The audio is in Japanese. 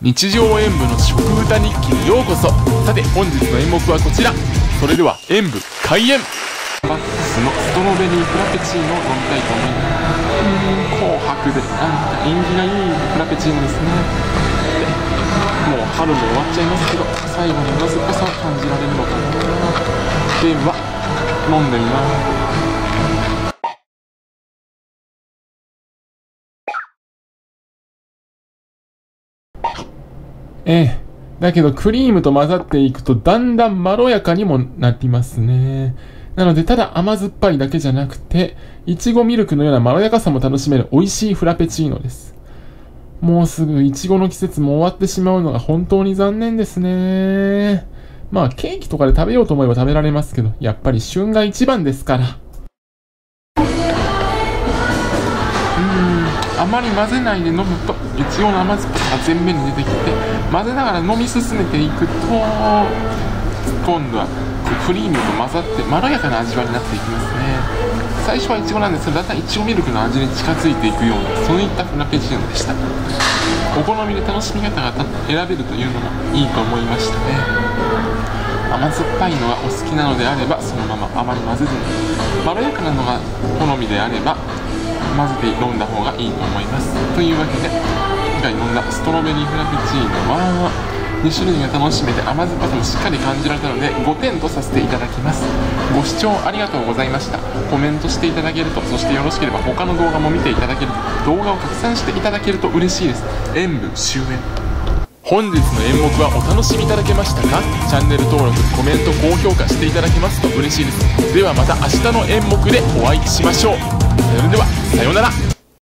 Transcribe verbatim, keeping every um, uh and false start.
日常演舞の食歌日記にようこそ。さて本日の演目はこちら。それでは演舞開演。マックスのストロベリーフラペチーノを飲みたいと思います。紅白であんた縁起がいいフラペチーノですね。もう春も終わっちゃいますけど、最後に甘酸っぱさを感じられるのかな。では飲んでみます。ええ、だけどクリームと混ざっていくとだんだんまろやかにもなっていますね。なのでただ甘酸っぱいだけじゃなくて、いちごミルクのようなまろやかさも楽しめる美味しいフラペチーノです。もうすぐいちごの季節も終わってしまうのが本当に残念ですね。まあケーキとかで食べようと思えば食べられますけど、やっぱり旬が一番ですから。うーん、あまり混ぜないで飲むといちごの甘酸っぱさが全面に出てきて、混ぜながら飲み進めていくと今度はクリームと混ざってまろやかな味わいになっていきますね。最初はいちごなんですけど、だんだんいちごミルクの味に近づいていくような、そういったフラペチーノでした。お好みで楽しみ方が選べるというのもいいと思いましたね。甘酸っぱいのがお好きなのであればそのまま、あまり混ぜずに、まろやかなのが好みであれば混ぜて飲んだ方がいいと思います。というわけで今回飲んだストロベリーフラペチーノはに種類が楽しめて甘酸っぱさもしっかり感じられたのでごてんとさせていただきます。ご視聴ありがとうございました。コメントしていただけると、そしてよろしければ他の動画も見ていただけると、動画を拡散していただけると嬉しいです。演舞終演。本日の演目はお楽しみいただけましたか？チャンネル登録、コメント、高評価していただけますと嬉しいです。ではまた明日の演目でお会いしましょう。それではさようなら。